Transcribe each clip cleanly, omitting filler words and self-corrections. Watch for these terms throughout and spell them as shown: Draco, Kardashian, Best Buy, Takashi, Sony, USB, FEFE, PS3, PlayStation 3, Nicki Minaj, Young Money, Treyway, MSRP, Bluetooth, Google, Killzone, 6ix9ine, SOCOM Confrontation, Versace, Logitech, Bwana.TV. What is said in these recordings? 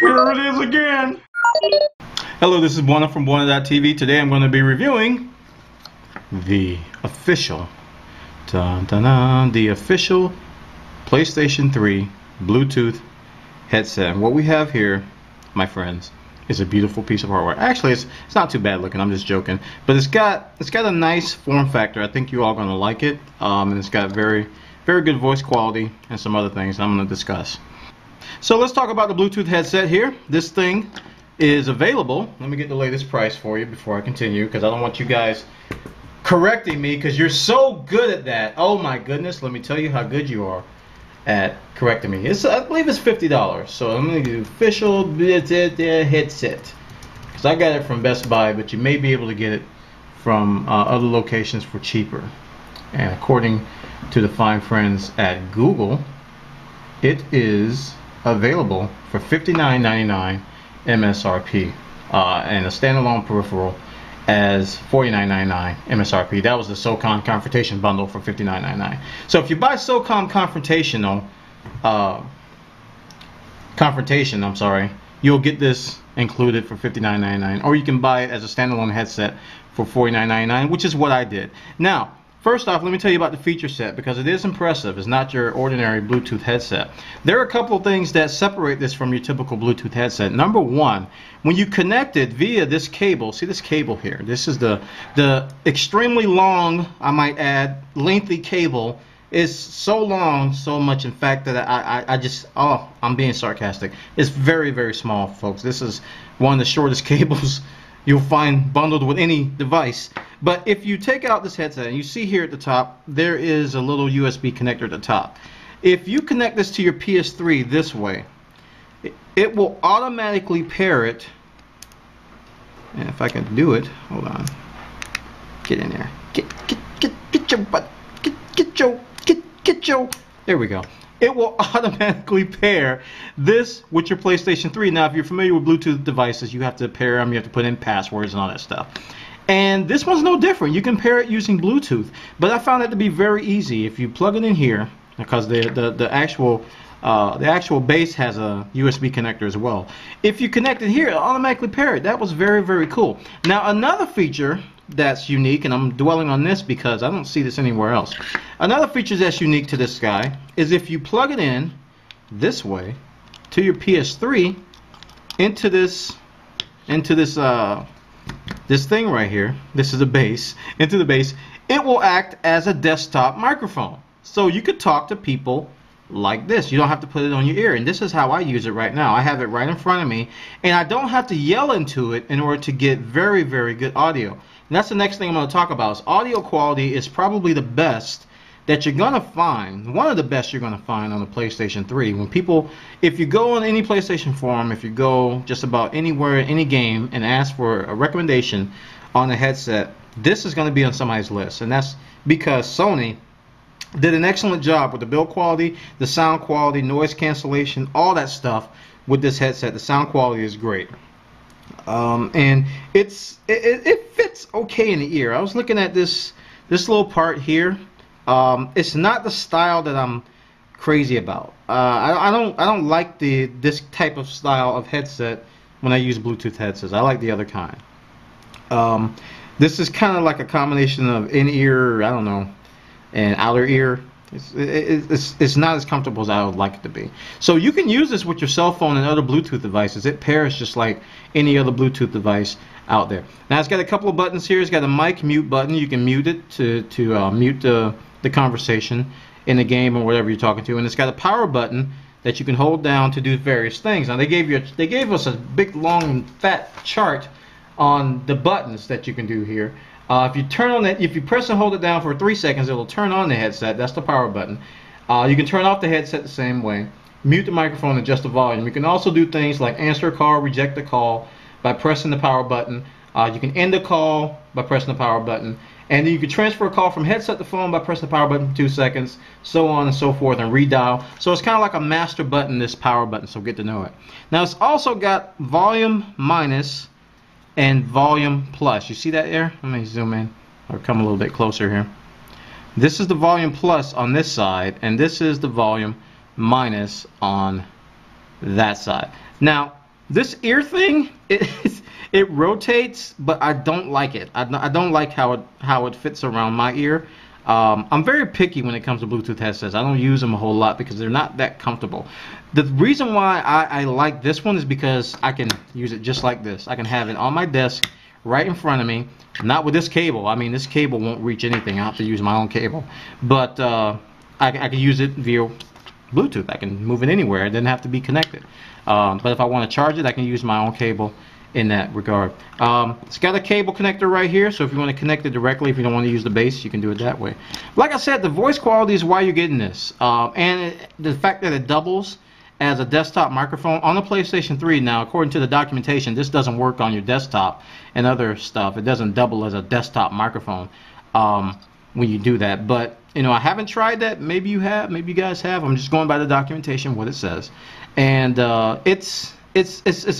Here it is again. Hello, this is Bwana from Bwana.TV. Today I'm going to be reviewing the official, the official PlayStation 3 Bluetooth headset. And what we have here, my friends, is a beautiful piece of hardware. Actually, it's not too bad looking. I'm just joking, but it's got a nice form factor. I think you all are going to like it, and it's got very, very good voice quality and some other things I'm going to discuss. So let's talk about the Bluetooth headset here. This thing is available. Let me get the latest price for you before I continue, because I don't want you guys correcting me, because you're so good at that. Oh my goodness, let me tell you how good you are at correcting me. It's, I believe it's $50. So I'm going to do official headset, because I got it from Best Buy, but you may be able to get it from other locations for cheaper. And according to the fine friends at Google, it is available for $59.99 MSRP, and a standalone peripheral as $49.99 MSRP. That was the SOCOM Confrontation bundle for $59.99. So if you buy SOCOM Confrontation, I'm sorry, you'll get this included for $59.99, or you can buy it as a standalone headset for $49.99, which is what I did. Now, first off, let me tell you about the feature set, because it is impressive. It's not your ordinary Bluetooth headset. There are a couple of things that separate this from your typical Bluetooth headset. Number one, when you connect it via this cable, see this cable here? This is the extremely long, I might add, lengthy cable. It's so long, so much, in fact, that I just, oh, I'm being sarcastic. It's very, very small, folks. This is one of the shortest cables you'll find bundled with any device. But if you take out this headset, and you see here at the top, there is a little USB connector at the top. If you connect this to your PS3 this way, it will automatically pair it. And if I can do it, hold on. Get in there. Get your butt. Get your. There we go. It will automatically pair this with your PlayStation 3. Now, if you're familiar with Bluetooth devices, you have to pair them, you have to put in passwords and all that stuff. And this one's no different. You can pair it using Bluetooth. But I found that to be very easy. If you plug it in here, because the actual base has a USB connector as well. If you connect it here, it'll automatically pair it. That was very, very cool. Now, another feature that's unique, and I'm dwelling on this because I don't see this anywhere else. Another feature that's unique to this guy is if you plug it in this way to your PS3 into this thing right here. This is the base. Into the base, it will act as a desktop microphone. So you could talk to people like this. You don't have to put it on your ear, and this is how I use it right now. I have it right in front of me, and I don't have to yell into it in order to get very, very good audio. And that's the next thing I'm going to talk about, is audio quality is probably the best that you're going to find, one of the best you're going to find on the PlayStation 3. When people, if you go on any PlayStation forum, if you go just about anywhere, any game, and ask for a recommendation on a headset, this is going to be on somebody's list, and that's because Sony did an excellent job with the build quality, the sound quality, noise cancellation, all that stuff with this headset. The sound quality is great, and it fits okay in the ear. I was looking at this little part here. It's not the style that I'm crazy about. I don't like this type of style of headset when I use Bluetooth headsets. I like the other kind. This is kind of like a combination of in-ear, I don't know, and outer ear. It's not as comfortable as I would like it to be. So you can use this with your cell phone and other Bluetooth devices. It pairs just like any other Bluetooth device out there. Now, it's got a couple of buttons here. It's got a mic mute button. You can mute it to mute the conversation in the game or whatever you're talking to. And it's got a power button that you can hold down to do various things. Now, they gave us a big, long, fat chart on the buttons that you can do here. If you turn on that, if you press and hold it down for 3 seconds, it'll turn on the headset. That's the power button. You can turn off the headset the same way. Mute the microphone, adjust the volume. You can also do things like answer a call, reject the call by pressing the power button. You can end a call by pressing the power button. And then you can transfer a call from headset to phone by pressing the power button for 2 seconds, so on and so forth, and redial. So it's kind of like a master button, this power button, so get to know it. Now, it's also got volume minus and volume plus. You see that there? Let me zoom in or come a little bit closer here. This is the volume plus on this side, and this is the volume minus on that side. Now, This ear thing, it rotates, but I don't like it. I don't like how it fits around my ear. I'm very picky when it comes to Bluetooth headsets. I don't use them a whole lot because they're not that comfortable. The reason why I like this one is because I can use it just like this. I can have it on my desk right in front of me. Not with this cable. I mean, this cable won't reach anything. I'll have to use my own cable. But I can use it via Bluetooth. I can move it anywhere. It doesn't have to be connected. But if I want to charge it, I can use my own cable in that regard. It's got a cable connector right here, so if you want to connect it directly, if you don't want to use the base, you can do it that way. Like I said, the voice quality is why you're getting this, and the fact that it doubles as a desktop microphone on the PlayStation 3. Now, according to the documentation, this doesn't work on your desktop and other stuff. It doesn't double as a desktop microphone when you do that. But you know, I haven't tried that. Maybe you have. Maybe you guys have. I'm just going by the documentation, what it says, and it's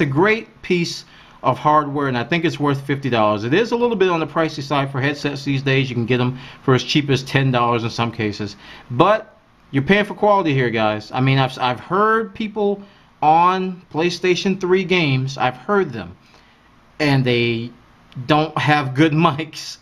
a great piece of hardware, and I think it's worth $50. It is a little bit on the pricey side for headsets these days. You can get them for as cheap as $10 in some cases, but you're paying for quality here, guys. I mean, I've heard people on PlayStation 3 games. I've heard them, and they don't have good mics.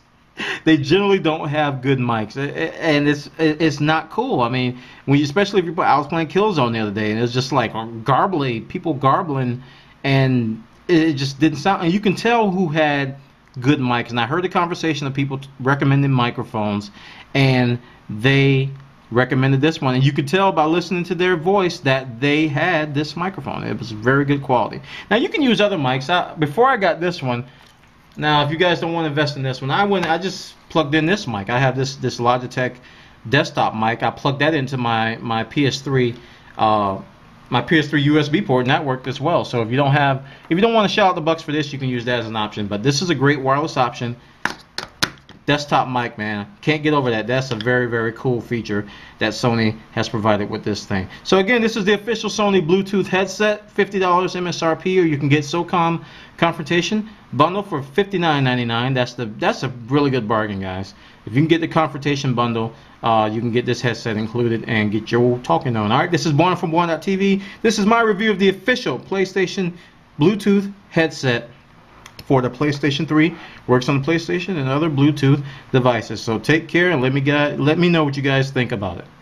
They generally don't have good mics, and it's not cool. I mean, when you, especially if you I was playing Killzone the other day, and it was just like garbly, people garbling, and it just didn't sound, and you can tell who had good mics. And I heard the conversation of people recommending microphones, and they recommended this one, and you could tell by listening to their voice that they had this microphone. It was very good quality. Now, you can use other mics. Before I got this one, now if you guys don't want to invest in this one, I just plugged in this mic. I have this Logitech desktop mic. I plugged that into my PS3 USB port, and that worked as well. So if you don't want to shell out the bucks for this, you can use that as an option. But this is a great wireless option. Desktop mic, man, can't get over that. That's a very, very cool feature that Sony has provided with this thing. So again, this is the official Sony Bluetooth headset, $50 MSRP, or you can get SOCOM Confrontation bundle for $59.99. That's a really good bargain, guys. If you can get the Confrontation bundle, you can get this headset included and get your talking on. All right, this is Bwana from Bwana.TV. This is my review of the official PlayStation Bluetooth headset for the PlayStation 3. Works on the PlayStation and other Bluetooth devices. So take care, and let me know what you guys think about it.